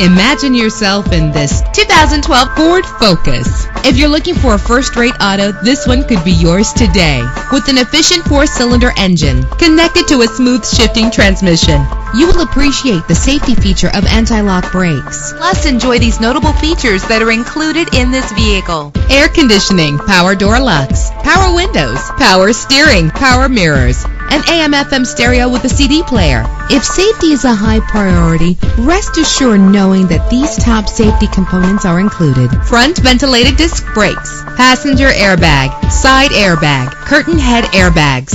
Imagine yourself in this 2012 Ford Focus. If you're looking for a first-rate auto, this one could be yours today. With an efficient four-cylinder engine connected to a smooth shifting transmission, you will appreciate the safety feature of anti-lock brakes. Plus, enjoy these notable features that are included in this vehicle: air conditioning, power door locks, power windows, power steering, power mirrors, an AM/FM stereo with a CD player. If safety is a high priority, rest assured knowing that these top safety components are included: front ventilated disc brakes, passenger airbag, side airbag, curtain head airbags,